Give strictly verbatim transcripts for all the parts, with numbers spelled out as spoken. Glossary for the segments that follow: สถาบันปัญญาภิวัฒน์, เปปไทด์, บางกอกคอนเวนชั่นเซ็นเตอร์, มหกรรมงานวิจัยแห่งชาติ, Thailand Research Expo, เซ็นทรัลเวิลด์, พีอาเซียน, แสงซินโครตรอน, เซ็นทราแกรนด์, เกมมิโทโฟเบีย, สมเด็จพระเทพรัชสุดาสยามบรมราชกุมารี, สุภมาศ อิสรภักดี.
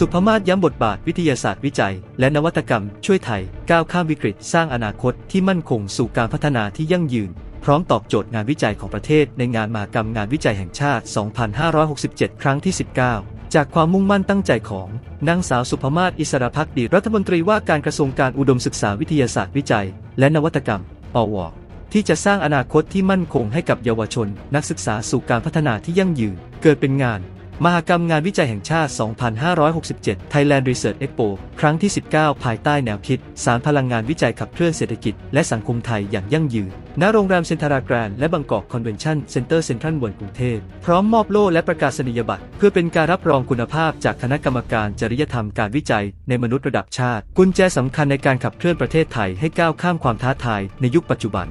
สุภมาศย้ำบทบาทวิทยาศาสตร์วิจัยและนวัตกรรมช่วยไทยก้าวข้ามวิกฤตสร้างอนาคตที่มั่นคงสู่การพัฒนาที่ยั่งยืนพร้อมตอบโจทย์งานวิจัยของประเทศในงานมหกรรมงานวิจัยแห่งชาติ สองพันห้าร้อยหกสิบเจ็ด ครั้งที่ สิบเก้า จากความมุ่งมั่นตั้งใจของนางสาวสุภมาศ อิสรภักดีรัฐมนตรีว่าการกระทรวงการอุดมศึกษาวิทยาศาสตร์วิจัยและนวัตกรรม ปวช.ที่จะสร้างอนาคตที่มั่นคงให้กับเยาวชนนักศึกษาสู่การพัฒนาที่ยั่งยืนเกิดเป็นงานมหกรรมงานวิจัยแห่งชาติ สองพันห้าร้อยหกสิบเจ็ด Thailand Research Expo ครั้งที่ สิบเก้า ภายใต้แนวคิดสารพลังงานวิจัยขับเคลื่อนเศรษฐกิจและสังคมไทยอย่างยั่งยืน ณ โรงแรมเซ็นทราแกรนด์และบางกอกคอนเวนชั่นเซ็นเตอร์เซ็นทรัลเวิลด์กรุงเทพพร้อมมอบโล่และประกาศนียบัตรเพื่อเป็นการรับรองคุณภาพจากคณะกรรมการจริยธรรมการวิจัยในมนุษย์ระดับชาติกุญแจสำคัญในการขับเคลื่อนประเทศไทยให้ก้าวข้ามความท้าทายในยุคปัจจุบัน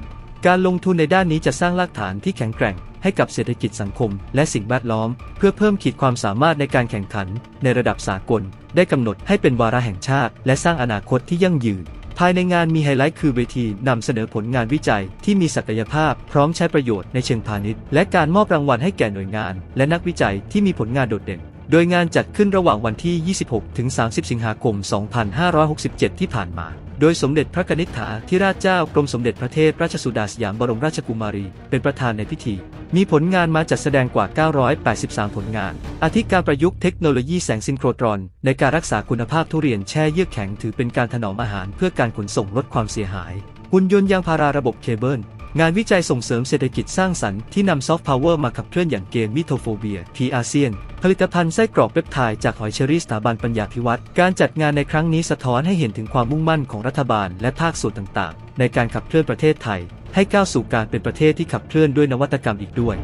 การลงทุนในด้านนี้จะสร้างรากฐานที่แข็งแกร่งให้กับเศรษฐกิจสังคมและสิ่งแวดล้อมเพื่อเพิ่มขีดความสามารถในการแข่งขันในระดับสากลได้กำหนดให้เป็นวาระแห่งชาติและสร้างอนาคตที่ยั่งยืนภายในงานมีไฮไลท์คือเวทีนำเสนอผลงานวิจัยที่มีศักยภาพพร้อมใช้ประโยชน์ในเชิงพาณิชย์และการมอบรางวัลให้แก่หน่วยงานและนักวิจัยที่มีผลงานโดดเด่นโดยงานจัดขึ้นระหว่างวันที่ ยี่สิบหกถึงสามสิบ สิงหาคม สองพันห้าร้อยหกสิบเจ็ด ที่ผ่านมาโดยสมเด็จพระกนิษฐาธิราชเจ้ากรมสมเด็จพระเทพรัชสุดาสยามบรมราชกุมารีเป็นประธานในพิธีมีผลงานมาจัดแสดงกว่า เก้าร้อยแปดสิบสาม ผลงานอาทิการประยุกต์เทคโนโลยีแสงซินโครตรอนในการรักษาคุณภาพทุเรียนแช่เยือกแข็งถือเป็นการถนอมอาหารเพื่อการขนส่งลดความเสียหายหุ่นยนต์ยางพาราระบบเคเบิลงานวิจัยส่งเสริมเศรษฐกิจสร้างสรรค์ที่นำซอฟต์พาวเวอร์มาขับเคลื่อนอย่างเกมมิโทโฟเบียพีอาเซียนผลิตภัณฑ์ไส้กรอกเปปไทด์จากหอยเชอรี่สถาบันปัญญาภิวัฒน์การจัดงานในครั้งนี้สะท้อนให้เห็นถึงความมุ่งมั่นของรัฐบาลและภาคส่วนต่างๆในการขับเคลื่อนประเทศไทยให้ก้าวสู่การเป็นประเทศที่ขับเคลื่อนด้วยนวัตกรรมอีกด้วย